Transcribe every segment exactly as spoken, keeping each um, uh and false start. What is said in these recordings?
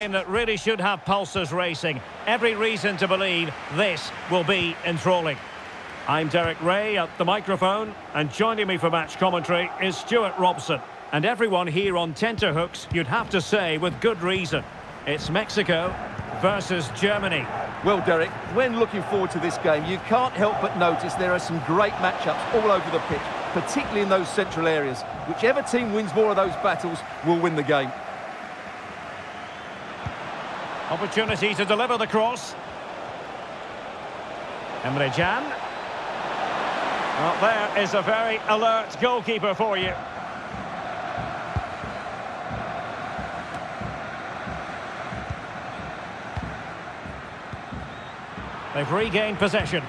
That really should have pulses racing. Every reason to believe this will be enthralling. I'm Derek Ray at the microphone, and joining me for match commentary is Stuart Robson. And everyone here on tenterhooks, you'd have to say, with good reason. It's Mexico versus Germany. Well, Derek, when looking forward to this game, you can't help but notice there are some great matchups all over the pitch, particularly in those central areas. Whichever team wins more of those battles will win the game. Opportunity to deliver the cross. Emre Can. Well, there is a very alert goalkeeper for you. They've regained possession.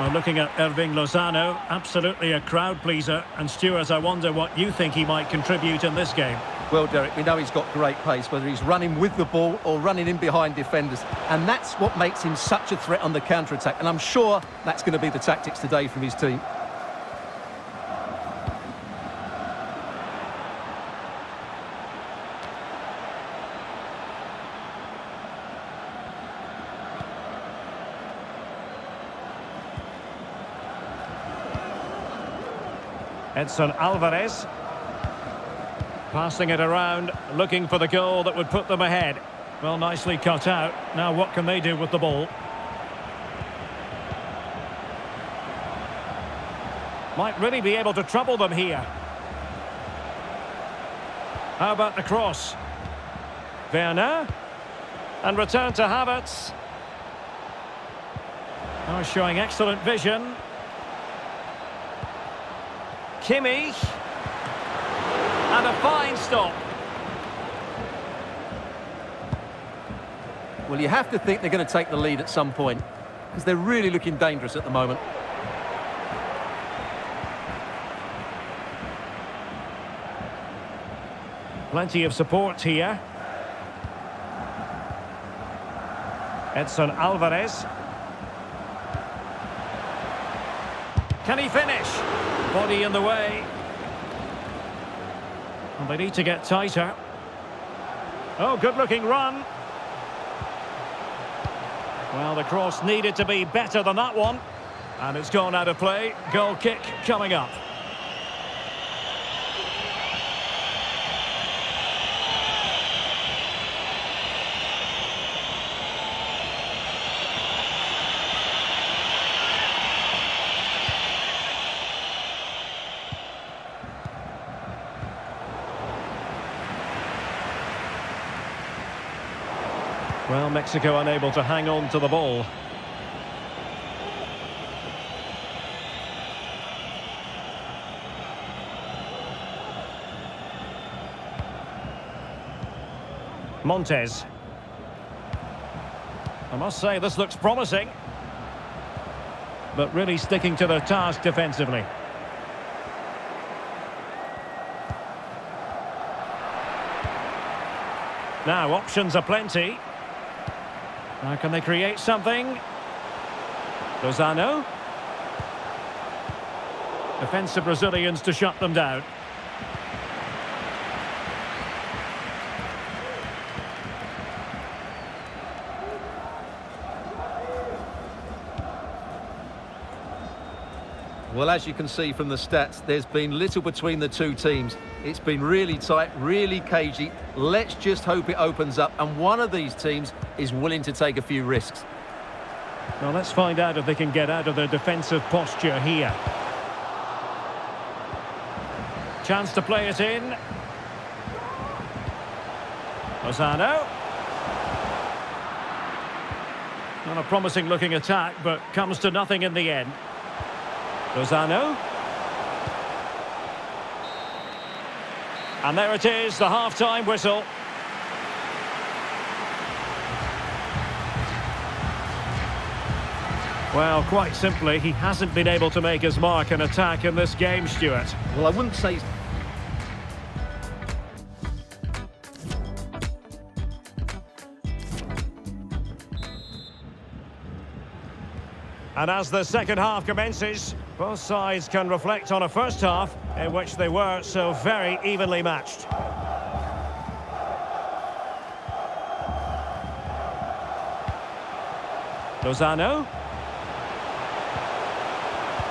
Well, looking at Irving Lozano, absolutely a crowd-pleaser. And, Stuart, I wonder what you think he might contribute in this game. Well, Derek, we know he's got great pace, whether he's running with the ball or running in behind defenders. And that's what makes him such a threat on the counter-attack. And I'm sure that's going to be the tactics today from his team. Edson Alvarez passing it around, looking for the goal that would put them ahead. Well, nicely cut out. Now what can they do with the ball? Might really be able to trouble them here. How about the cross? Werner, and return to Havertz. Oh, showing excellent vision. Kimmich, and a fine stop. Well, you have to think they're going to take the lead at some point, because they're really looking dangerous at the moment. Plenty of support here. Edson Alvarez. Can he finish? Body in the way. And they need to get tighter. Oh, good-looking run. Well, the cross needed to be better than that one. And it's gone out of play. Goal kick coming up. Well, Mexico unable to hang on to the ball. Montes. I must say, this looks promising. But really sticking to their task defensively. Now, options are plenty. Now, can they create something? Lozano. Defensive Brazilians to shut them down. Well, as you can see from the stats, there's been little between the two teams. It's been really tight, really cagey. Let's just hope it opens up, and one of these teams is willing to take a few risks. Now let's find out if they can get out of their defensive posture here. Chance to play it in. Lozano. Not a promising looking attack, but comes to nothing in the end. Lozano. And there it is, the half-time whistle. Well, quite simply, he hasn't been able to make his mark in attack in this game, Stuart. Well, I wouldn't say... And as the second half commences, both sides can reflect on a first half in which they were so very evenly matched. Lozano.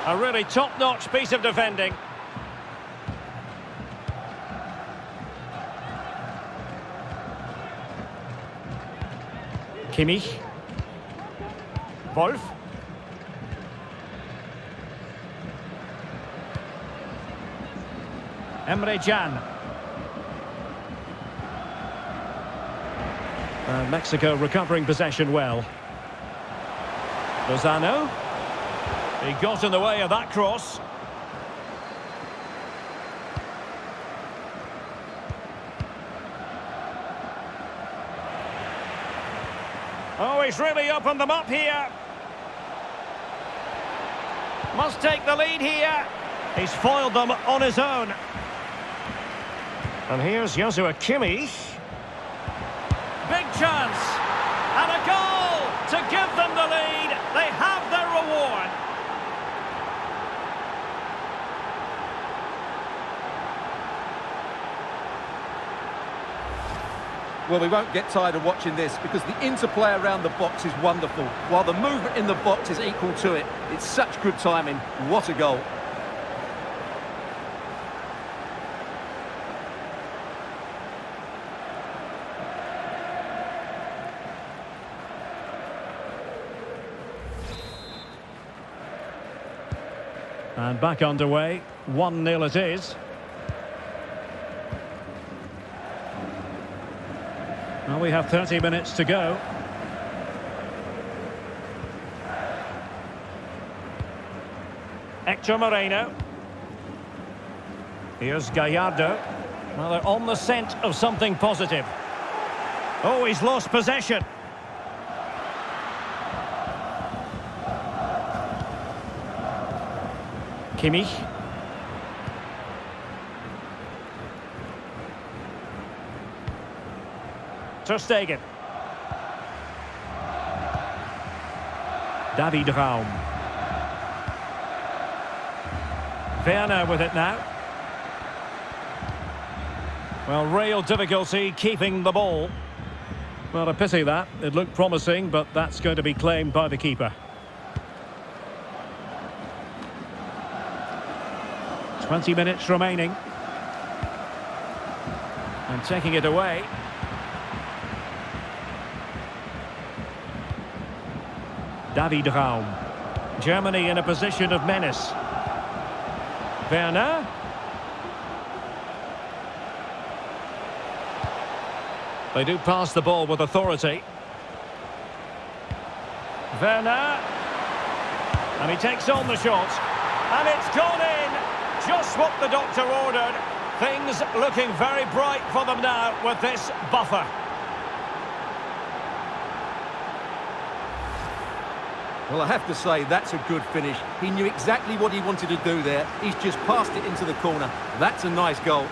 A really top-notch piece of defending. Kimmich. Wolf. Emre Can. Uh, Mexico recovering possession well. Lozano. He got in the way of that cross. Oh, he's really opened them up here. Must take the lead here. He's foiled them on his own. And here's Joshua Kimmich. Big chance. And a goal to give them the lead. They have their reward. Well, we won't get tired of watching this because the interplay around the box is wonderful, while the movement in the box is equal to it. It's such good timing. What a goal. And back underway, one nil it is. Well, we have thirty minutes to go. Hector Moreno. Here's Gallardo. Well, they're on the scent of something positive. Oh, he's lost possession. Kimmich. Ter Stegen. David Raum. Werner with it now. Well, real difficulty keeping the ball. Well, a pity that. It looked promising, but that's going to be claimed by the keeper. twenty minutes remaining. And taking it away. David Raum. Germany in a position of menace. Werner. They do pass the ball with authority. Werner. And he takes on the shot. And it's gone in. Just what the doctor ordered. Things looking very bright for them now with this buffer. Well, I have to say, that's a good finish. He knew exactly what he wanted to do there. He's just passed it into the corner. That's a nice goal.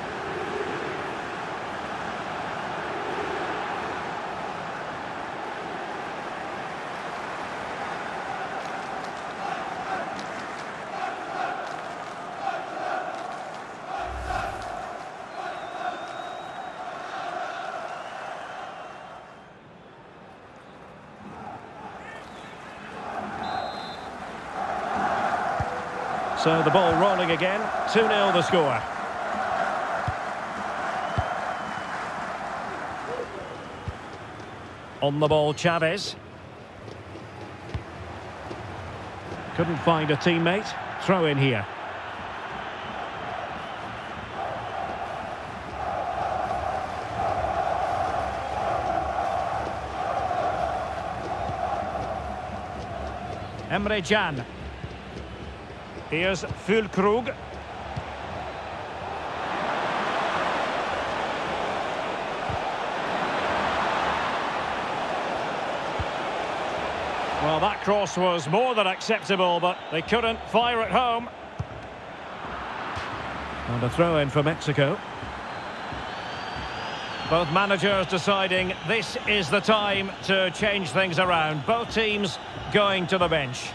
So the ball rolling again, two nil the score. On the ball, Chavez. Couldn't find a teammate, throw in here. Emre Can. Here's Fullkrug. Well, that cross was more than acceptable, but they couldn't fire at home. And a throw-in for Mexico. Both managers deciding this is the time to change things around. Both teams going to the bench.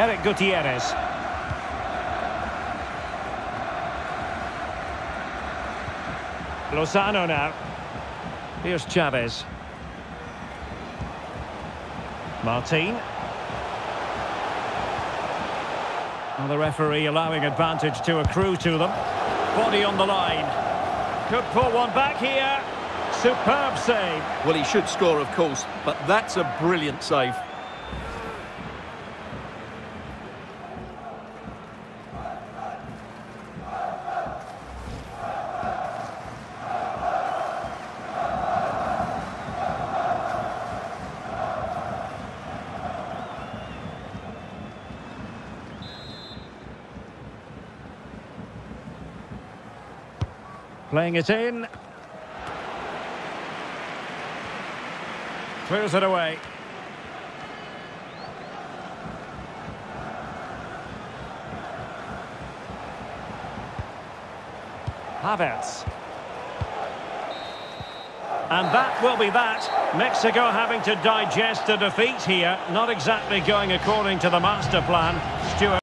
Eric Gutierrez. Lozano now. Here's Chavez. Martin. Well, the referee allowing advantage to accrue to them. Body on the line. Could pull one back here. Superb save. Well, he should score, of course, but that's a brilliant save. Playing it in. Clears it away. Havertz. And that will be that. Mexico having to digest a defeat here. Not exactly going according to the master plan. Stuart.